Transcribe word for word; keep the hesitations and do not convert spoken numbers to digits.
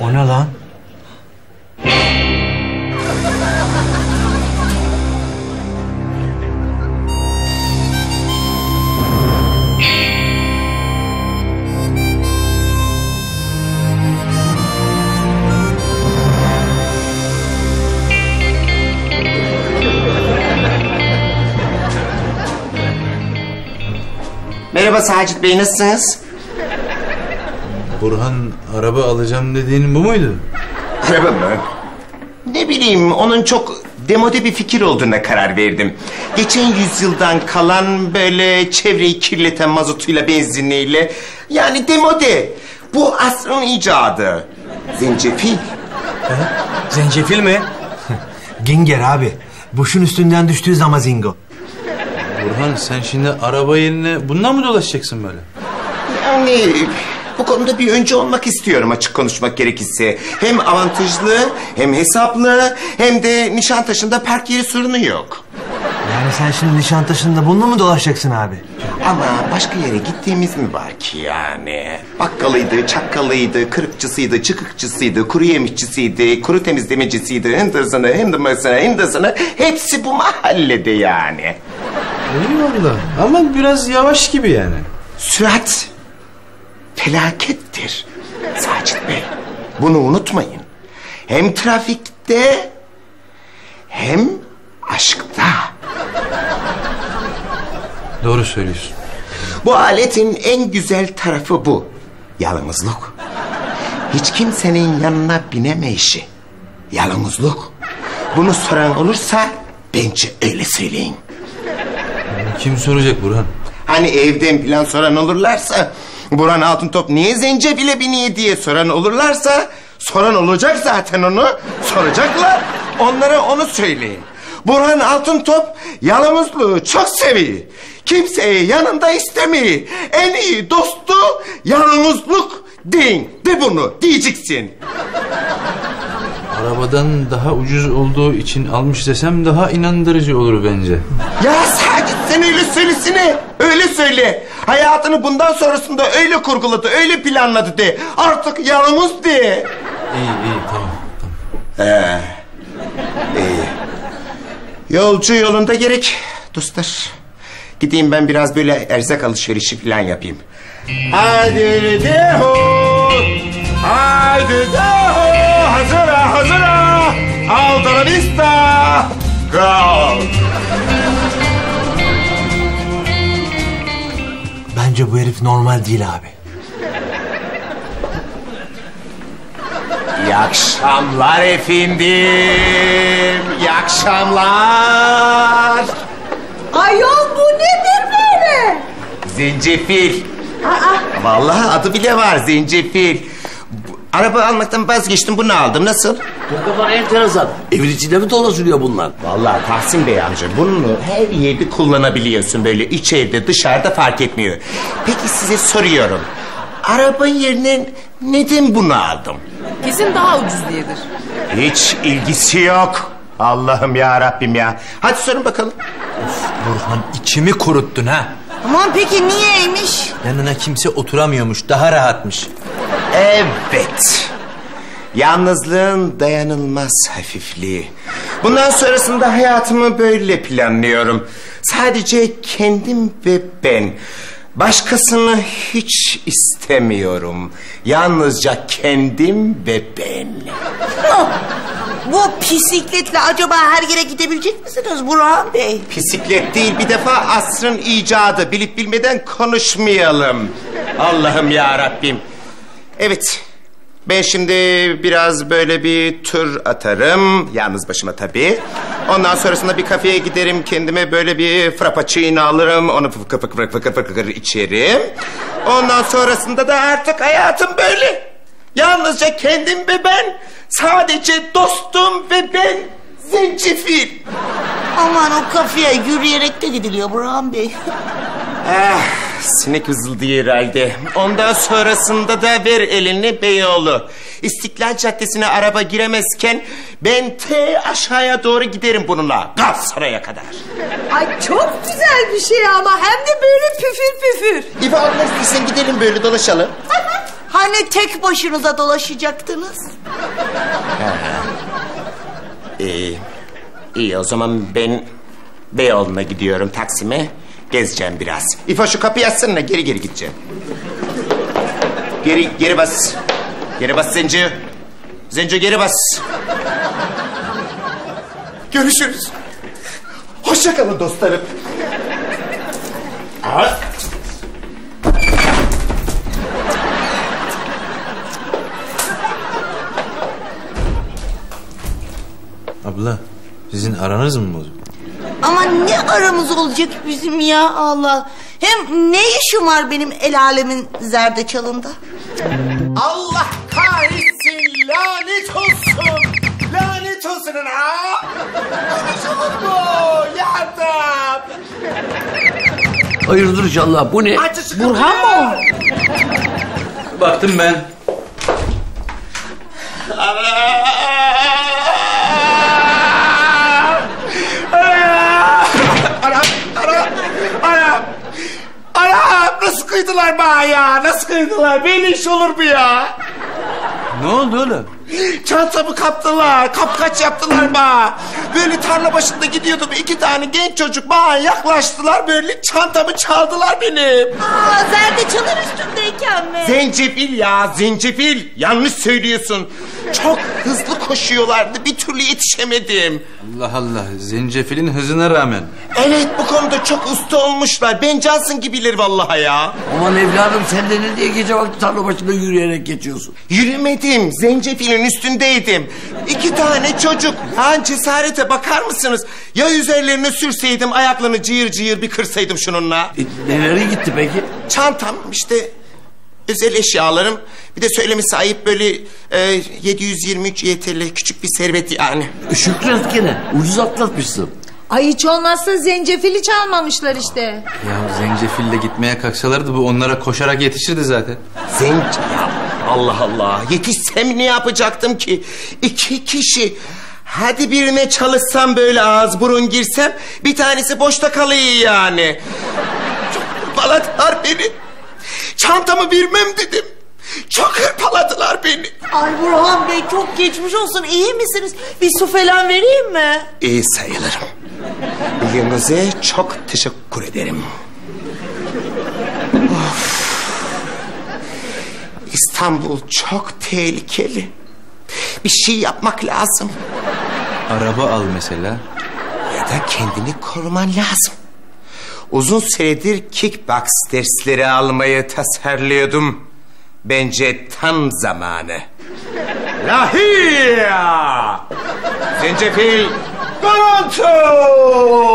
O ne lan? Merhaba Sacit Bey, nasılsınız? Burhan, araba alacağım dediğin bu muydu? Araba mı? Ne bileyim, onun çok demode bir fikir olduğuna karar verdim. Geçen yüzyıldan kalan böyle çevreyi kirleten mazotuyla, benzinliyle... Yani demode. Bu asrın icadı. Zencefil. Ha? Zencefil mi? Ginger abi. Boşun üstünden düştüğü zamazingo. Burhan, sen şimdi araba yerine bundan mı dolaşacaksın böyle? Yani bu konuda bir önce olmak istiyorum açık konuşmak gerekirse. Hem avantajlı, hem hesaplı, hem de Nişantaşı'nda park yeri sorunu yok. Yani sen şimdi Nişantaşı'nda bununla mı dolaşacaksın abi? Ama başka yere gittiğimiz mi var ki yani? Bakkalıydı, çakkalıydı, kırıkçısıydı, çıkıkçısıydı, kuru yemişçisiydi, kuru temizlemecisiydi, hındırsana, hındırmasına, hındırsana... Hepsi bu mahallede yani. Eyvallah, ama biraz yavaş gibi yani. Sürat felakettir Sacit Bey. Bunu unutmayın. Hem trafikte hem aşkta. Doğru söylüyorsun. Bu aletin en güzel tarafı bu. Yalnızlık. Hiç kimsenin yanına binemeyişi. Yalnızlık. Bunu soran olursa bence öyle söyleyin. Kim soracak Burhan? Hani evden plan soran olurlarsa, Burhan Altıntop niye zencefile biniyor diye soran olurlarsa, soran olacak zaten onu, soracaklar, onlara onu söyleyin. Burhan Altıntop yalnızlığı çok seviyor. Kimseyi yanında istemiyor. En iyi dostu yalnızlık deyin, de bunu diyeceksin. Arabadan daha ucuz olduğu için almış desem daha inandırıcı olur bence. Ya Sacit, sen öyle söylesene, öyle söyle. Hayatını bundan sonrasında öyle kurguladı, öyle planladı de. Artık yalnız de. İyi, iyi, tamam, tamam. Ee, iyi. Yolcu yolunda gerek dostlar. Gideyim ben biraz böyle erzak alışverişi falan yapayım. Hadi de ho, hadi de ho. Hazıra, hazıra, alta vista, go! Bence bu herif normal değil abi. İyi akşamlar efendim, iyi akşamlar. Ayol bu nedir böyle? Zencefil. Aa. Vallahi adı bile var, zencefil. Araba almaktan vazgeçtim, bunu aldım. Nasıl? Bu kadar enteresan. Evin içinde mi dolaşılıyor bunlar? Vallahi Tahsin Bey amca, bunu her yerde kullanabiliyorsun böyle. İçeride, dışarıda fark etmiyor. Peki size soruyorum. Araba yerine neden bunu aldım? Kesin daha ucuz diyedir. Hiç ilgisi yok. Allah'ım ya Rabbim ya. Hadi sorun bakalım. Of Burhan, içimi kuruttun ha. Aman peki niyeymiş? Yanına kimse oturamıyormuş, daha rahatmış. Evet. Yalnızlığın dayanılmaz hafifliği. Bundan sonrasında hayatımı böyle planlıyorum. Sadece kendim ve ben. Başkasını hiç istemiyorum. Yalnızca kendim ve ben. Bu bisikletle acaba her yere gidebilecek misiniz Burhan Bey? Bisiklet değil, bir defa asrın icadı. Bilip bilmeden konuşmayalım. Allah'ım ya Rabbim. Evet, ben şimdi biraz böyle bir tur atarım, yalnız başıma tabii. Ondan sonrasında bir kafeye giderim, kendime böyle bir frappuccino alırım, onu fıkır fıkır fıkır fıkır fıkır içerim. Ondan sonrasında da artık hayatım böyle. Yalnızca kendim ve ben, sadece dostum ve ben, zencefil. Aman o kafeye yürüyerek de gidiliyor Burhan Bey. Ah, sinek vızıldıyor herhalde. Ondan sonrasında da ver elini Beyoğlu. İstiklal Caddesi'ne araba giremezken ben te aşağıya doğru giderim bununla. Galatasaray'a kadar. Ay çok güzel bir şey ama hem de böyle püfür püfür. İyi, anlarsın, gidelim böyle dolaşalım. Hani tek başınıza dolaşacaktınız? İyi. İyi o zaman ben Beyoğlu'na gidiyorum, Taksim'e. Gezeceğim biraz. İfa şu kapıyı açsana, geri geri gideceğim. Geri, geri bas. Geri bas Zenci. Zenci geri bas. Görüşürüz. Hoşça kalın dostlarım. Ha? Abla, sizin aranız mı bozuk? Ama ne aramız olacak bizim ya Allah. Hem ne işim var benim el alemin zerdeçalında? Allah kahretsin, lanet olsun. Lanet olsun ha. Konuşulur mu? Yardım. Hayırdır inşallah, bu ne? Burhan mı o? Baktım ben. Nasıl kıydılar bana ya? Nasıl kıydılar? Böyle iş olur mu ya? Ne oldu oğlum? Çantamı kaptılar, kapkaç yaptılar bana. Böyle tarla başında gidiyordum, iki tane genç çocuk bana yaklaştılar, böyle çantamı çaldılar benim. Aa, zerdeçalar üstündeyken mi? Zencefil ya, zencefil. Yanlış söylüyorsun. Çok hızlı koşuyorlardı, bir türlü yetişemedim. Allah Allah, zencefilin hızına rağmen. Evet, bu konuda çok usta olmuşlar. Ben Cansın gibiler vallahi ya. Aman evladım, sen de ne diye gece vakti tarla başında yürüyerek geçiyorsun? Yürümedim, zencefilin üstündeydim. İki tane çocuk. Ha, cesarete bakar mısınız? Ya üzerlerine sürseydim, ayaklarını cıyır cıyır bir kırsaydım şununla. E, nereye gitti peki? Çantam işte... Özel eşyalarım, bir de söylemesi ayıp böyle e, yedi yüz yirmi üç Y T L küçük bir servet yani. Şükret gene, ucuz atlatmışsın. Ay hiç olmazsa zencefili çalmamışlar işte. Ya zencefille gitmeye kalksalardı bu onlara koşarak yetişirdi zaten. Zenci ya, Allah Allah, yetişsem ne yapacaktım ki? İki kişi, hadi birine çalışsam böyle ağız burun girsem, bir tanesi boşta kalıyor yani. Çok balatar beni. Çantamı vermem dedim. Çok hırpaladılar beni. Ay Burhan Bey, çok geçmiş olsun. İyi misiniz? Bir su falan vereyim mi? İyi sayılırım. Bilginize çok teşekkür ederim. Of. İstanbul çok tehlikeli. Bir şey yapmak lazım. Araba al mesela. Ya da kendini koruman lazım. Uzun süredir kickbox dersleri almayı tasarlıyordum. Bence tam zamanı. Lahia! Zencefil! Garanto!